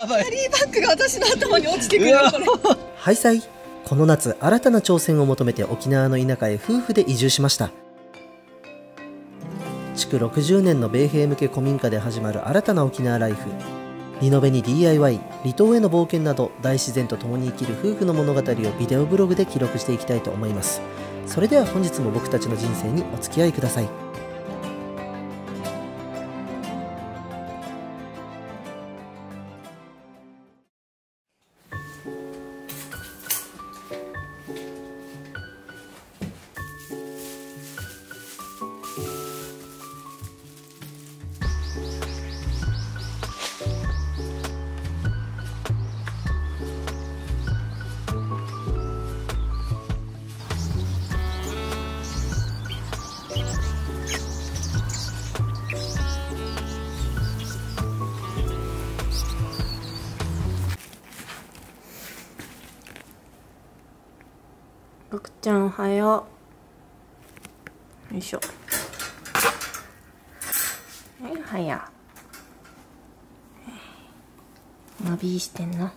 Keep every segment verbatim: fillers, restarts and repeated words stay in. キャリーバッグが私の頭に落ちてくるよこれ。はいさい。この夏、新たな挑戦を求めて沖縄の田舎へ夫婦で移住しました。築ろくじゅうねんの米兵向け古民家で始まる新たな沖縄ライフ。リノベに ディーアイワイ、離島への冒険など、大自然と共に生きる夫婦の物語をビデオブログで記録していきたいと思います。それでは本日も僕たちの人生にお付き合いください。ろくちゃんおはよう。よいしょ。はいおはよう。間引いしてんの。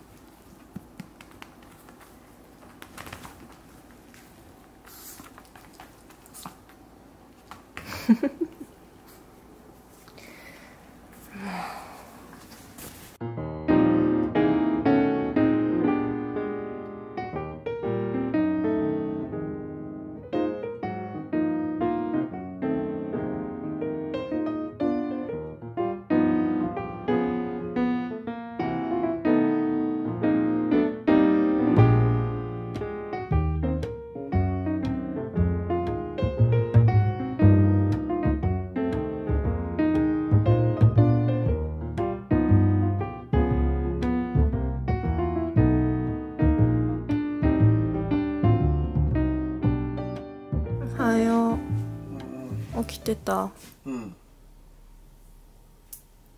起きてた。うん。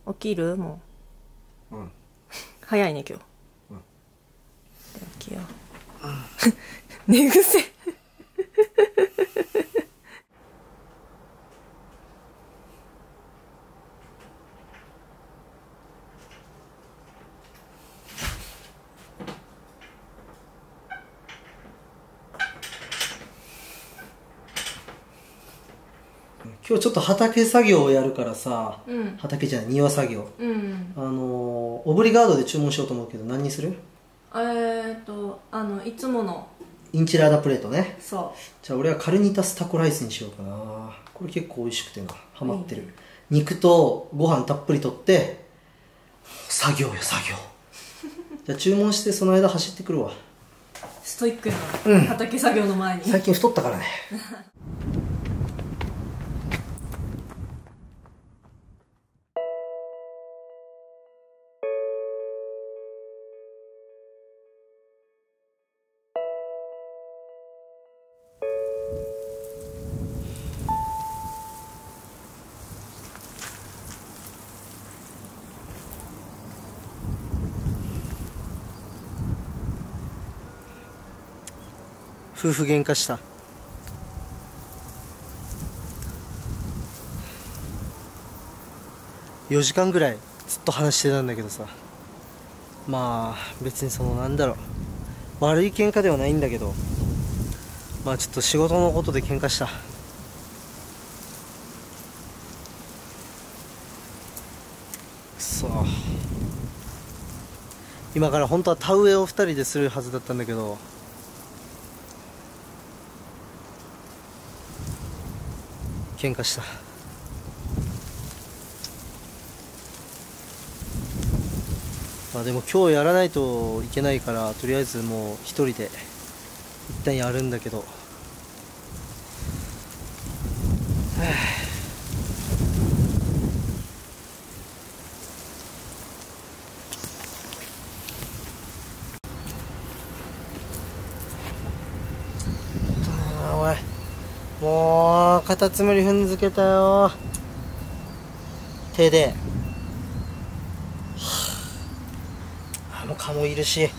起きる？もう。うん。早いね今日。うん。起きよう。うん、寝癖今日ちょっと畑作業をやるからさ、うん、畑じゃない庭作業、うん、あのオブリガードで注文しようと思うけど何にする？えーっとあのいつものインチラーダプレートね。そうじゃあ俺はカルニタスタコライスにしようかな。これ結構美味しくてなハマってる、うん、肉とご飯たっぷりとって作業よ作業じゃあ注文してその間走ってくるわ。ストイックな、うん、畑作業の前に。最近太ったからね夫婦喧嘩した。よじかんぐらいずっと話してたんだけどさ、まあ別にそのなんだろう悪い喧嘩ではないんだけど、まあちょっと仕事のことで喧嘩した。くそ。今から本当は田植えをふたりでするはずだったんだけど。喧嘩した。まあでも今日やらないといけないからとりあえずもう一人で一旦やるんだけど、はあもうカタツムリ踏んづけたよ手で、はあ、あの蚊もいるし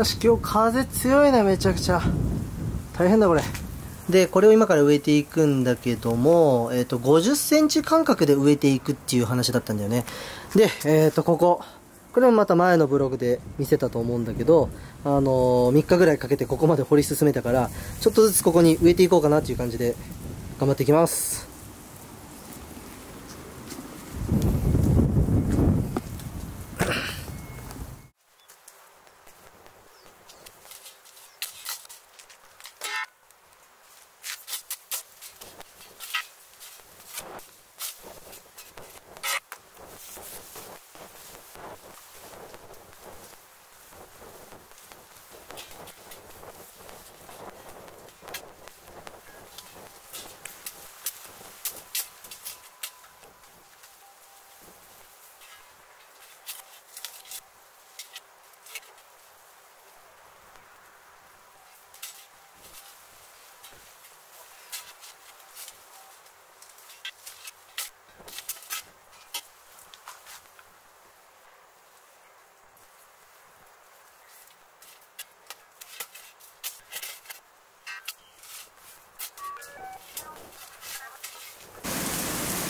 かし今日風強いな、めちゃくちゃ。大変だこれ。で、これを今から植えていくんだけども、えっと、ごじゅっセンチ間隔で植えていくっていう話だったんだよね。で、えっと、ここ。これもまた前のブログで見せたと思うんだけど、あのー、みっかぐらいかけてここまで掘り進めたから、ちょっとずつここに植えていこうかなっていう感じで、頑張っていきます。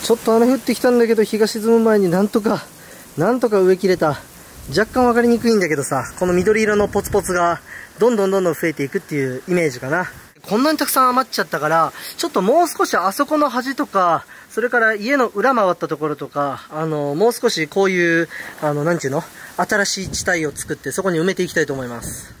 ちょっと雨降ってきたんだけど、日が沈む前になんとか、なんとか植え切れた。若干分かりにくいんだけどさ、この緑色のポツポツがどんどんどんどん増えていくっていうイメージかな。こんなにたくさん余っちゃったから、ちょっともう少しあそこの端とか、それから家の裏回ったところとか、あの、もう少しこういう、あの、なんていうの?新しい地帯を作ってそこに埋めていきたいと思います。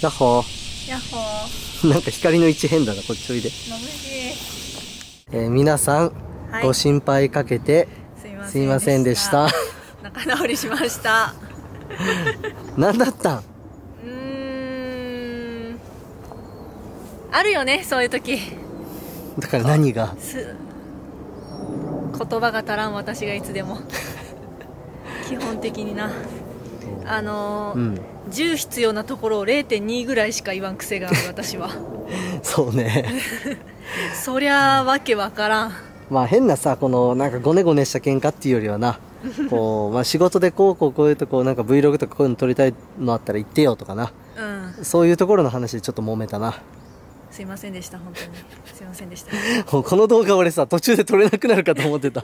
ヤッホー。ヤッホー。なんか光の位置変だな、こっちおいで。眩しい。えー、皆さん、はい、ご心配かけて、すいませんでした。仲直りしました。何だったん?うーん。あるよね、そういう時。だから何が?言葉が足らん私がいつでも。基本的にな。あのー、うん。じゅう必要なところを れいてんに ぐらいしか言わん癖がある私は。そうね。そりゃわけわからん。まあ変なさ、このなんかごねごねした喧嘩っていうよりはな、こう、まあ、仕事でこうこうこういうとこうなんか ブイログ とかこういうの撮りたいのあったら言ってよとかな、うん、そういうところの話でちょっと揉めたな。すいませんでした、本当にすいませんでした。もうこの動画俺さ途中で撮れなくなるかと思ってた。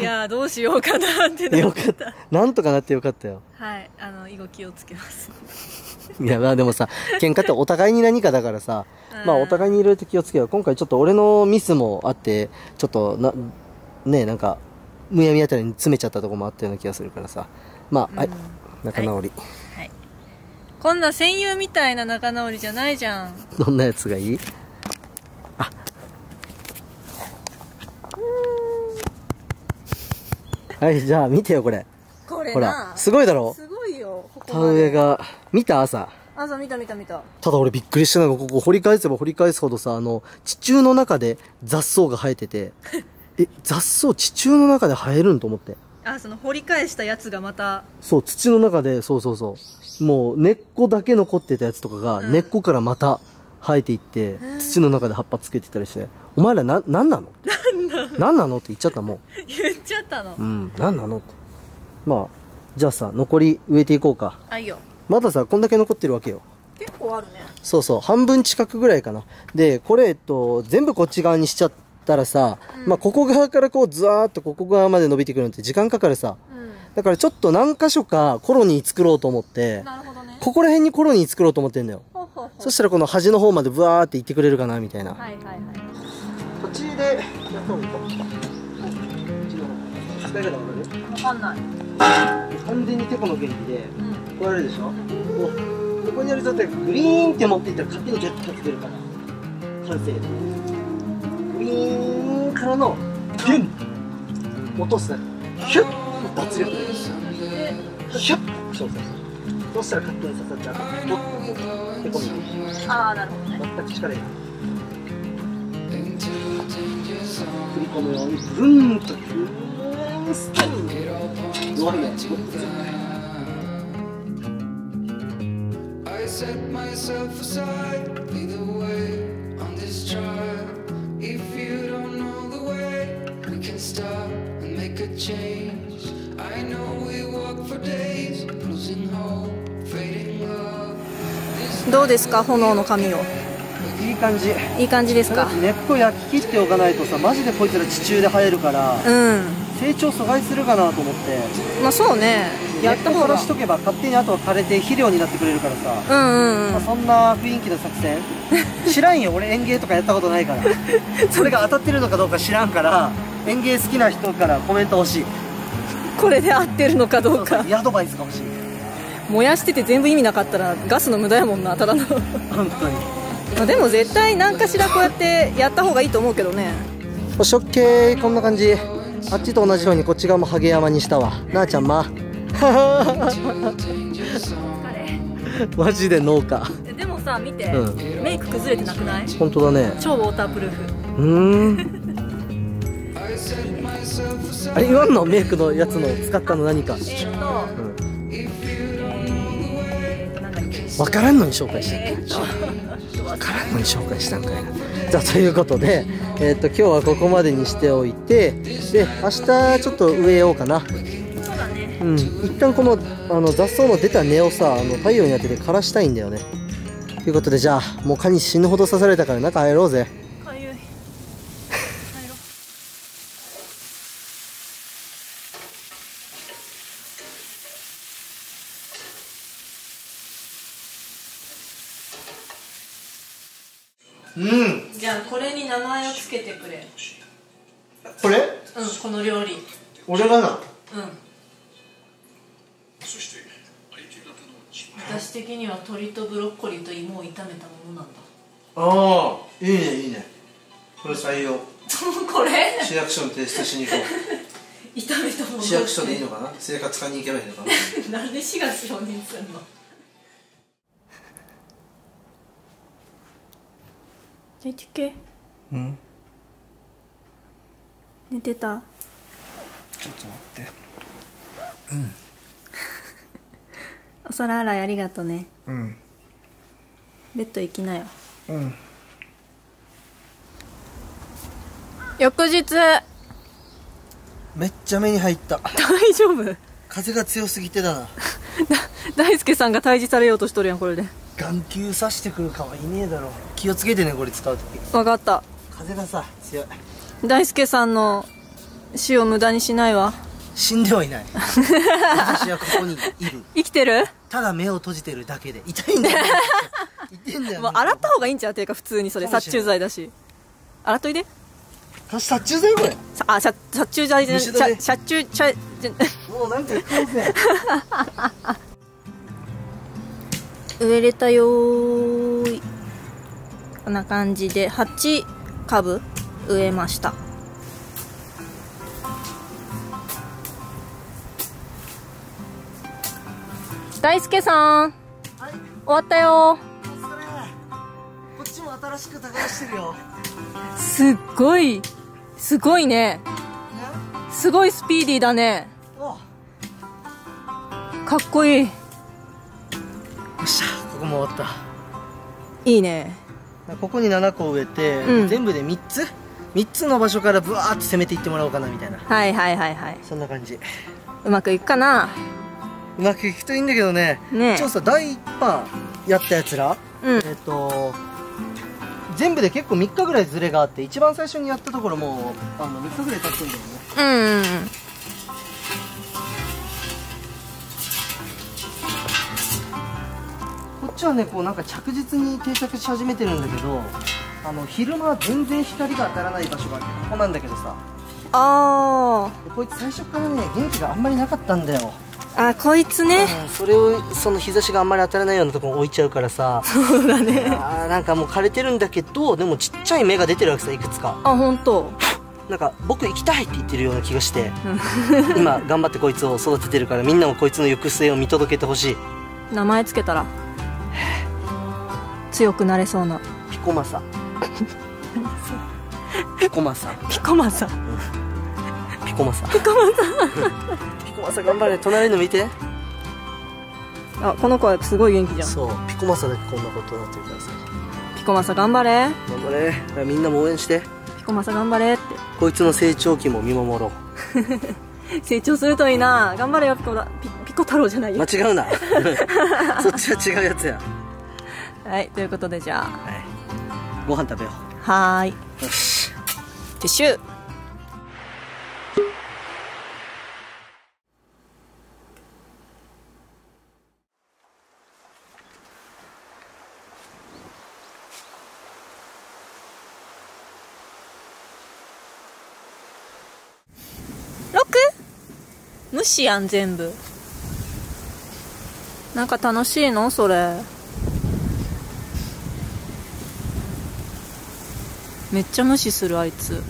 いやー、どうしようかなってなってた。なんとかなってよかったよ。はい、あの、以後気をつけます。いや、まあでもさ、喧嘩ってお互いに何かだからさ、まあお互いにいろいろ気をつけよう。今回ちょっと俺のミスもあって、ちょっとな、ねえ、なんか、むやみあたりに詰めちゃったとこもあったような気がするからさ。まあ、はい、仲直り。はい。はい、こんな戦友みたいな仲直りじゃないじゃん。どんなやつがいい?あ、はい、じゃあ見てよ、これ。これな。ほら、すごいだろ?すごいよ、ここまで。田植えが、見た朝。朝見た見た見た。ただ俺びっくりしたのが、ここ掘り返せば掘り返すほどさ、あの、地中の中で雑草が生えてて、え、雑草地中の中で生えるんと思って。あ、その掘り返したやつがまた。そう、土の中で、そうそうそう。もう根っこだけ残ってたやつとかが、うん、根っこからまた生えていって、土の中で葉っぱつけてたりして、お前らな、なんなの?何なのって言っちゃったもん。言っちゃったの。うん。何なのって。まあ、じゃあさ、残り植えていこうか。あ、いいよ。まださ、こんだけ残ってるわけよ。結構あるね。そうそう。半分近くぐらいかな。で、これ、えっと、全部こっち側にしちゃったらさ、うん、まあ、ここ側からこう、ずわーっとここ側まで伸びてくるのって時間かかるさ。うん、だからちょっと何箇所かコロニー作ろうと思って、なるほどね。ここら辺にコロニー作ろうと思ってんだよ。ほうほうほう。そしたらこの端の方までブワーって行ってくれるかな、みたいな。はいはいはい。こっちでやったほうがいいか。使い方分かる?分かんない。完全にてこの原理で、こうやるでしょ?ここにやる状態グリーンって持っていったら勝手にジャッキがつけるから完成。グリーンからのギュン落とすだけ。ヒュッ脱力。シュッ、そうそうそう、そうしたらカットに刺さっちゃう。ドッてこない。ああ、なるほどね。全く力いらない。振り込むようにブンとブーンスタイル弱いやつ。どうですか、炎の髪を。いい感じ。いい感じですか。根っこ焼き切っておかないとさ、マジでこいつら地中で生えるから、うん、成長阻害するかなと思って。まあそうね。やった方が。根っこからしとけば勝手にあとは枯れて肥料になってくれるからさ。うんうんうん。まあそんな雰囲気の作戦。知らんよ。俺園芸とかやったことないから。それが当たってるのかどうか知らんから、園芸好きな人からコメント欲しい。これで合ってるのかどうか。そうそう、アドバイスかもしれない。燃やしてて全部意味なかったらガスの無駄やもんな、ただの。本当に。まあでも絶対何かしらこうやってやった方がいいと思うけどね。捕食系こんな感じ。あっちと同じようにこっち側もハゲ山にしたわ。なあちゃんま。マジで農家。でもさ見て、うん、メイク崩れてなくない？本当だね。超ウォータープルーフ。うーん。あれ言わんの、メイクのやつの使ったの何か。えーと。うん、分からんのに紹介したんかいな、分からんのに紹介したんかいな。じゃあということで、えー、と今日はここまでにしておいて、で明日ちょっと植えようかな。そうだね、うん、一旦このあの雑草の出た根をさ、あの太陽に当てて枯らしたいんだよね。ということで、じゃあもう蚊に死ぬほど刺されたから中入ろうぜ。うん、じゃあこれに名前をつけてくれ。これ？うん、この料理。俺がな。うん、私的には鶏とブロッコリーと芋を炒めたものなんだ。ああ、いいねいいね、これ採用。これ市役所に提出しに行こう。炒めたもの。市役所でいいのかな、生活科に行けばいいのかな。なんで市が承認するの。寝てけ。うん。寝てた。ちょっと待って。うん。お皿洗いありがとね。うん。ベッド行きなよ。うん。翌日。めっちゃ目に入った。大丈夫？風が強すぎてだな。大輔さんが退治されようとしとるやん、これで。眼球刺してくるかはいねえだろ。気をつけてね、これ使うとき。分かった。風がさ強い。大輔さんの死を無駄にしないわ。死んではいない。私はここにいる。生きてる。ただ目を閉じてるだけで痛いんだよ。痛いんだよ。もう洗った方がいいんちゃう。ていうか普通にそれ殺虫剤だし、洗っといで。私殺虫剤、これ。あ、殺虫剤じゃない、殺虫剤。もうなんか食うぜ。植えれたよーい。こんな感じではちかぶ植えました。大輔さん、はい、終わったよー。お疲れ。こっちも新しく耕してるよ。すっごい、すごいね。すごいスピーディーだね。かっこいい。よっしゃ、ここも終わった。いいね。ここにななこ植えて、うん、全部でみっつみっつの場所からブワーって攻めていってもらおうかなみたいな。はいはいはいはい、そんな感じ。うまくいくかな。うまくいくといいんだけどね。ね、ちょっとだいいっぱんやったやつら、うん、えっと全部で結構みっかぐらいズレがあって、一番最初にやったところもうあのみっかぐらい経ってるんだよね。うんうんうん。こっちはね、こうなんか着実に定着し始めてるんだけど、あの昼間は全然光が当たらない場所があって、ここなんだけどさあ。こいつ最初からね元気があんまりなかったんだよ。あ、こいつね、うん、それをその日差しがあんまり当たらないようなところに置いちゃうからさ。そうだね。あ、なんかもう枯れてるんだけど、でもちっちゃい芽が出てるわけさ、いくつか。あ、ほんと。なんか僕行きたいって言ってるような気がして今頑張ってこいつを育ててるから、みんなもこいつの行く末を見届けてほしい。名前つけたら強くなれそうなピコマサピコマサピコマサピコマサピコマサピコマサ頑張れ。隣の見て、あ、この子はすごい元気じゃん。そう、ピコマサだけこんなことになってるからさ。ピコマサ頑張れ頑張れ、みんなも応援して。ピコマサ頑張れって、こいつの成長期も見守ろう成長するといいな。頑張れよピコだ、ピ、ピコ太郎じゃないよ、間違うなそっちは違うやつや。はい、ということでじゃあ、はい、ご飯食べよう。はーい、よし、撤収。無視やん全部。なんか楽しいのそれ。めっちゃ無視するあいつ。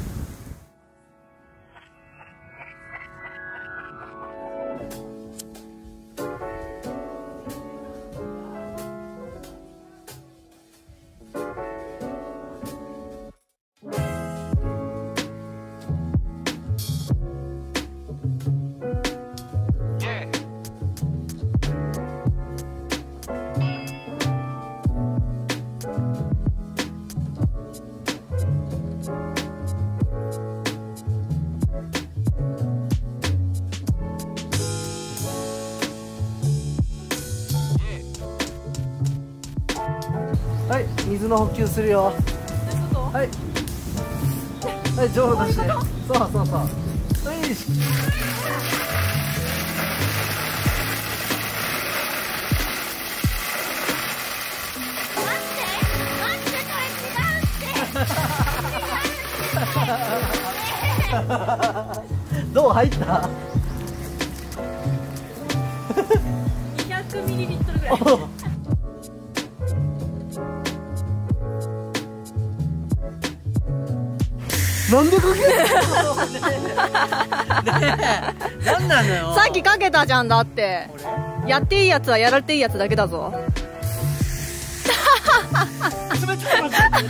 はい、水の補給するよ。はい。はい、上手出して。そうそうそう。はい。待って、待って、これ違うって。どう入った？にひゃくミリリットルぐらい。なんでかけなんなのよ。さっきかけたじゃん。だってやっていいやつはやられていいやつだけだぞ。冷たい